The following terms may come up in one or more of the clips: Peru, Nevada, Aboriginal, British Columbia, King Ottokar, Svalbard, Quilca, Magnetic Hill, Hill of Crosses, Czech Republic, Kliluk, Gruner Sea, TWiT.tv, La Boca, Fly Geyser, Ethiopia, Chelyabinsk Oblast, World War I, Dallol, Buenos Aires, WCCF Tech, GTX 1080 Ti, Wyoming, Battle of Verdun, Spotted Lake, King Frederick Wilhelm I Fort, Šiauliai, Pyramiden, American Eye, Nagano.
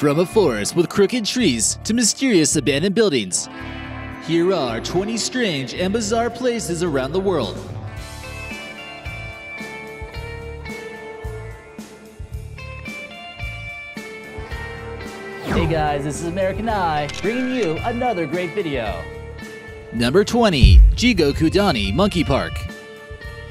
From a forest with crooked trees to mysterious abandoned buildings, here are 20 strange and bizarre places around the world. Hey guys, this is American Eye, bringing you another great video. Number 20. Jigokudani Monkey Park.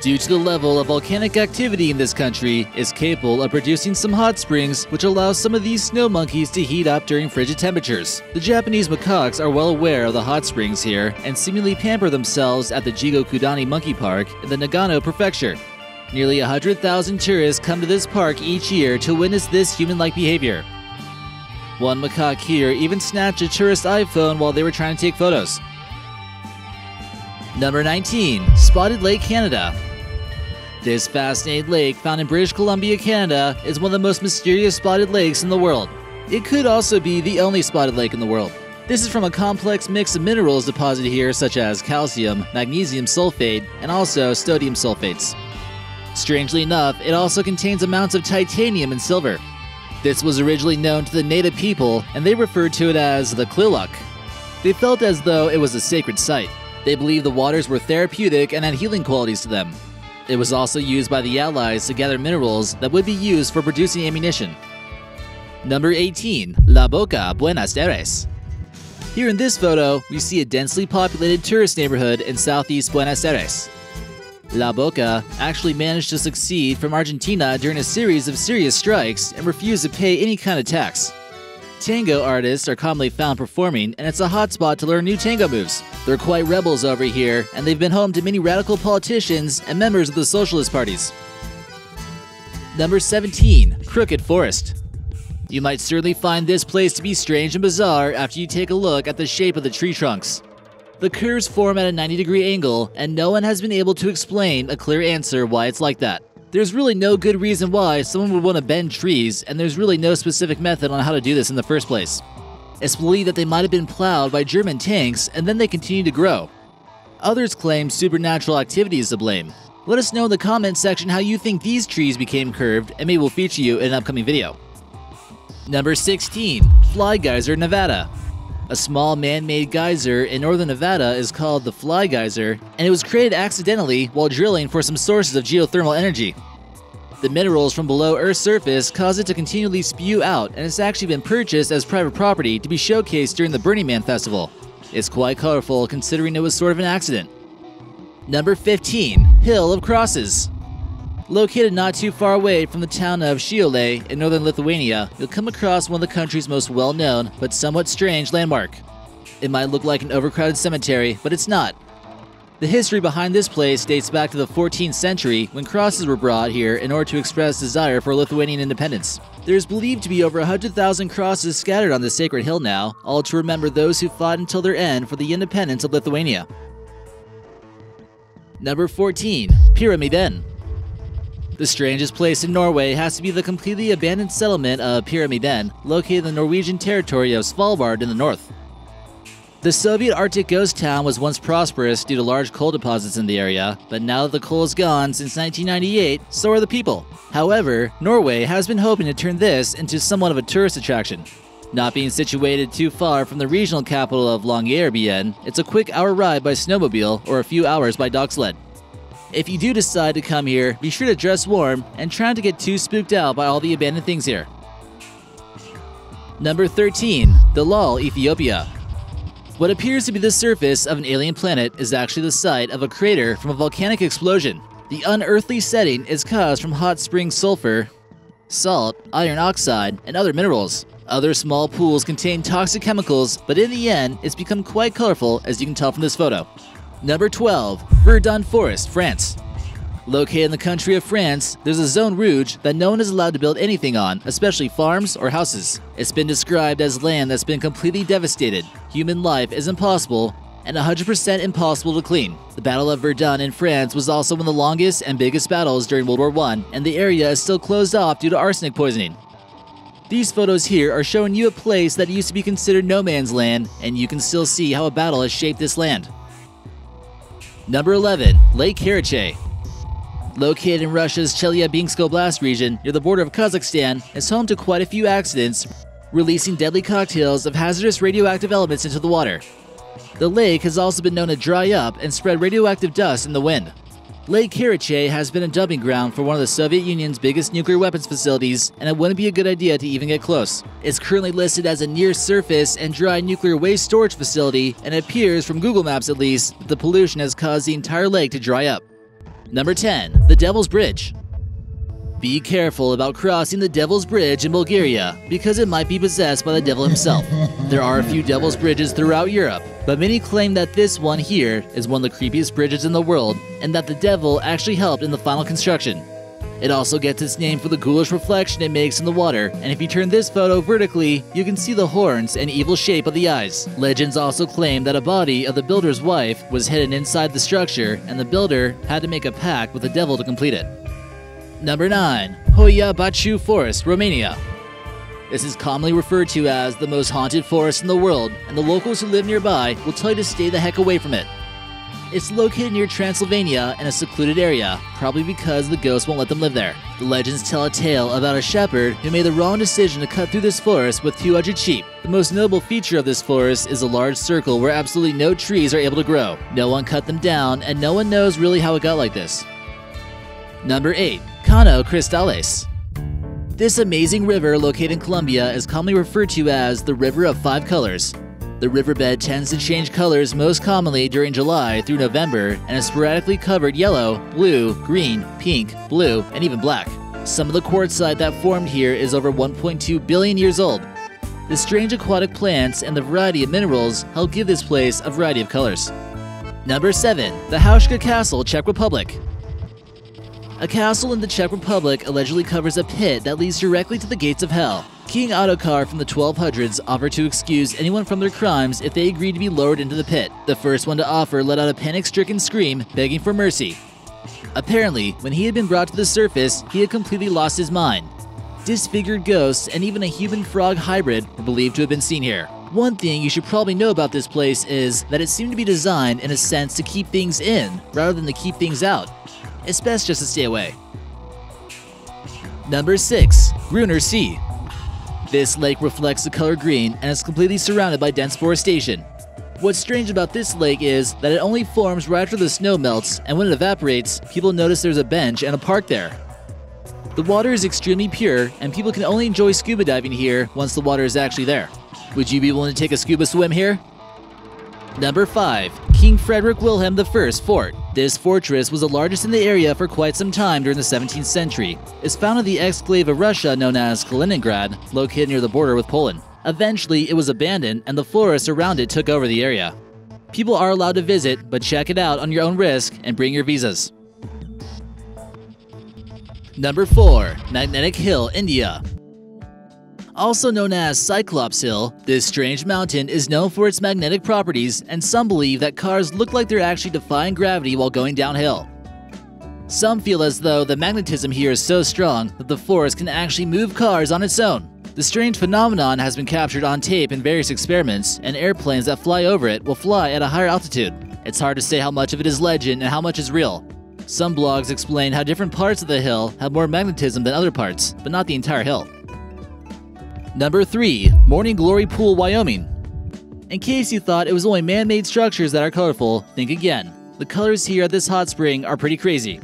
Due to the level of volcanic activity in this country, it's capable of producing some hot springs which allows some of these snow monkeys to heat up during frigid temperatures. The Japanese macaques are well aware of the hot springs here and seemingly pamper themselves at the Jigokudani Monkey Park in the Nagano prefecture. Nearly 100,000 tourists come to this park each year to witness this human-like behavior. One macaque here even snatched a tourist iPhone while they were trying to take photos. Number 19. Spotted Lake, Canada. This fascinating lake found in British Columbia, Canada, is one of the most mysterious spotted lakes in the world. It could also be the only spotted lake in the world. This is from a complex mix of minerals deposited here such as calcium, magnesium sulfate, and also sodium sulfates. Strangely enough, it also contains amounts of titanium and silver. This was originally known to the native people, and they referred to it as the Kliluk. They felt as though it was a sacred site. They believed the waters were therapeutic and had healing qualities to them. It was also used by the Allies to gather minerals that would be used for producing ammunition. Number 18. La Boca, Buenos Aires. Here in this photo, we see a densely populated tourist neighborhood in southeast Buenos Aires. La Boca actually managed to secede from Argentina during a series of serious strikes and refused to pay any kind of tax. Tango artists are commonly found performing, and it's a hot spot to learn new tango moves. They're quite rebels over here, and they've been home to many radical politicians and members of the socialist parties. Number 17. Crooked Forest. You might certainly find this place to be strange and bizarre after you take a look at the shape of the tree trunks. The curves form at a 90-degree angle, and no one has been able to explain a clear answer why it's like that. There's really no good reason why someone would want to bend trees, and there's really no specific method on how to do this in the first place. It's believed that they might have been plowed by German tanks, and then they continued to grow. Others claim supernatural activity is to blame. Let us know in the comments section how you think these trees became curved, and maybe we'll feature you in an upcoming video. Number 16. Fly Geyser, Nevada. A small man-made geyser in northern Nevada is called the Fly Geyser, and it was created accidentally while drilling for some sources of geothermal energy. The minerals from below Earth's surface cause it to continually spew out, and it's actually been purchased as private property to be showcased during the Burning Man Festival. It's quite colorful considering it was sort of an accident. Number 15. Hill of Crosses. Located not too far away from the town of Šiauliai in northern Lithuania, you'll come across one of the country's most well-known but somewhat strange landmark. It might look like an overcrowded cemetery, but it's not. The history behind this place dates back to the 14th century when crosses were brought here in order to express desire for Lithuanian independence. There's believed to be over 100,000 crosses scattered on this sacred hill now, all to remember those who fought until their end for the independence of Lithuania. Number 14. Pyramiden. The strangest place in Norway has to be the completely abandoned settlement of Pyramiden, located in the Norwegian territory of Svalbard in the north. The Soviet Arctic ghost town was once prosperous due to large coal deposits in the area, but now that the coal is gone since 1998, so are the people. However, Norway has been hoping to turn this into somewhat of a tourist attraction. Not being situated too far from the regional capital of Longyearbyen, it's a quick hour ride by snowmobile or a few hours by dog sled. If you do decide to come here, be sure to dress warm and try not to get too spooked out by all the abandoned things here. Number 13. Dallol, Ethiopia. What appears to be the surface of an alien planet is actually the site of a crater from a volcanic explosion. The unearthly setting is caused from hot spring sulfur, salt, iron oxide, and other minerals. Other small pools contain toxic chemicals, but in the end, it's become quite colorful as you can tell from this photo. Number 12. Verdun Forest, France. Located in the country of France, there's a Zone Rouge that no one is allowed to build anything on, especially farms or houses. It's been described as land that's been completely devastated. Human life is impossible and 100% impossible to clean. The Battle of Verdun in France was also one of the longest and biggest battles during World War I, and the area is still closed off due to arsenic poisoning. These photos here are showing you a place that used to be considered no man's land, and you can still see how a battle has shaped this land. Number 11. Lake Karachay. Located in Russia's Chelyabinsk Oblast region near the border of Kazakhstan, it's home to quite a few accidents releasing deadly cocktails of hazardous radioactive elements into the water. The lake has also been known to dry up and spread radioactive dust in the wind. Lake Karachay has been a dumping ground for one of the Soviet Union's biggest nuclear weapons facilities, and it wouldn't be a good idea to even get close. It's currently listed as a near-surface and dry nuclear waste storage facility, and it appears, from Google Maps at least, that the pollution has caused the entire lake to dry up. Number 10. The Devil's Bridge. Be careful about crossing the Devil's Bridge in Bulgaria, because it might be possessed by the devil himself. There are a few Devil's Bridges throughout Europe, but many claim that this one here is one of the creepiest bridges in the world, and that the devil actually helped in the final construction. It also gets its name for the ghoulish reflection it makes in the water, and if you turn this photo vertically, you can see the horns and evil shape of the eyes. Legends also claim that a body of the builder's wife was hidden inside the structure, and the builder had to make a pact with the devil to complete it. Number 9. Hoya Baciu Forest, Romania. This is commonly referred to as the most haunted forest in the world, and the locals who live nearby will tell you to stay the heck away from it. It's located near Transylvania in a secluded area, probably because the ghosts won't let them live there. The legends tell a tale about a shepherd who made the wrong decision to cut through this forest with 200 sheep. The most notable feature of this forest is a large circle where absolutely no trees are able to grow. No one cut them down, and no one knows really how it got like this. Number 8. Cano Cristales. This amazing river located in Colombia is commonly referred to as the River of Five Colors. The riverbed tends to change colors most commonly during July through November and is sporadically covered yellow, blue, green, pink, blue, and even black. Some of the quartzite that formed here is over 1.2 billion years old. The strange aquatic plants and the variety of minerals help give this place a variety of colors. Number 7. The Hauška Castle, Czech Republic. A castle in the Czech Republic allegedly covers a pit that leads directly to the gates of hell. King Ottokar from the 1200s offered to excuse anyone from their crimes if they agreed to be lowered into the pit. The first one to offer let out a panic-stricken scream, begging for mercy. Apparently, when he had been brought to the surface, he had completely lost his mind. Disfigured ghosts and even a human-frog hybrid were believed to have been seen here. One thing you should probably know about this place is that it seemed to be designed in a sense to keep things in rather than to keep things out. It's best just to stay away. Number 6. Gruner Sea. This lake reflects the color green and is completely surrounded by dense forestation. What's strange about this lake is that it only forms right after the snow melts, and when it evaporates, people notice there's a bench and a park there. The water is extremely pure, and people can only enjoy scuba diving here once the water is actually there. Would you be willing to take a scuba swim here? Number 5. King Frederick Wilhelm I Fort. This fortress was the largest in the area for quite some time during the 17th century. It's found in the exclave of Russia known as Kaliningrad, located near the border with Poland. Eventually, it was abandoned and the forests around it took over the area. People are allowed to visit, but check it out on your own risk and bring your visas. Number 4. Magnetic Hill, India. Also known as Cyclops Hill, this strange mountain is known for its magnetic properties, and some believe that cars look like they're actually defying gravity while going downhill. Some feel as though the magnetism here is so strong that the forest can actually move cars on its own. The strange phenomenon has been captured on tape in various experiments, and airplanes that fly over it will fly at a higher altitude. It's hard to say how much of it is legend and how much is real. Some blogs explain how different parts of the hill have more magnetism than other parts, but not the entire hill. Number 3. Morning Glory Pool, Wyoming. In case you thought it was only man-made structures that are colorful, think again. The colors here at this hot spring are pretty crazy.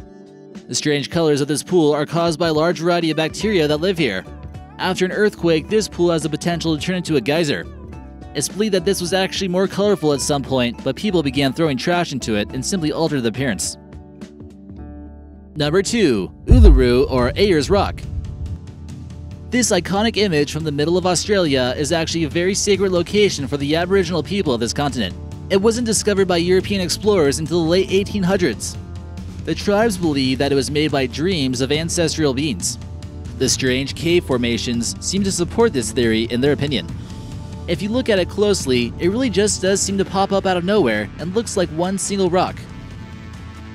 The strange colors of this pool are caused by a large variety of bacteria that live here. After an earthquake, this pool has the potential to turn into a geyser. It's believed that this was actually more colorful at some point, but people began throwing trash into it and simply altered the appearance. Number 2. Uluru or Ayers Rock. This iconic image from the middle of Australia is actually a very sacred location for the Aboriginal people of this continent. It wasn't discovered by European explorers until the late 1800s. The tribes believe that it was made by dreams of ancestral beings. The strange cave formations seem to support this theory in their opinion. If you look at it closely, it really just does seem to pop up out of nowhere and looks like one single rock.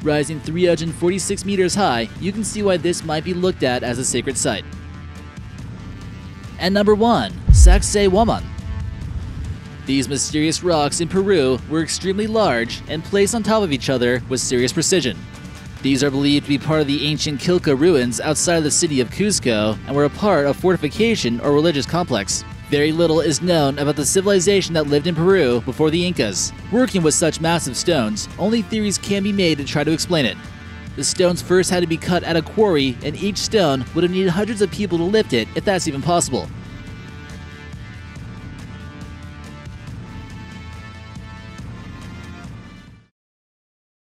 Rising 346 meters high, you can see why this might be looked at as a sacred site. And number 1, Sacsayhuaman. These mysterious rocks in Peru were extremely large and placed on top of each other with serious precision. These are believed to be part of the ancient Quilca ruins outside of the city of Cuzco and were a part of fortification or religious complex. Very little is known about the civilization that lived in Peru before the Incas. Working with such massive stones, only theories can be made to try to explain it. The stones first had to be cut at a quarry, and each stone would have needed hundreds of people to lift it, if that's even possible.